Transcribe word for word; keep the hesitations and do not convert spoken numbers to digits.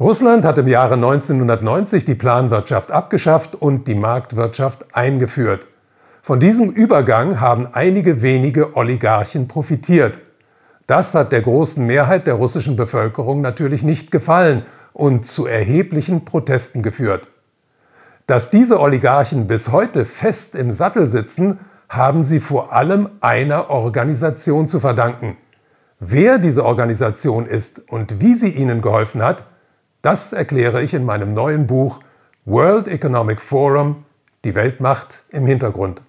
Russland hat im Jahre neunzehnhundertneunzig die Planwirtschaft abgeschafft und die Marktwirtschaft eingeführt. Von diesem Übergang haben einige wenige Oligarchen profitiert. Das hat der großen Mehrheit der russischen Bevölkerung natürlich nicht gefallen und zu erheblichen Protesten geführt. Dass diese Oligarchen bis heute fest im Sattel sitzen, haben sie vor allem einer Organisation zu verdanken. Wer diese Organisation ist und wie sie ihnen geholfen hat, das erkläre ich in meinem neuen Buch World Economic Forum – Die Weltmacht im Hintergrund.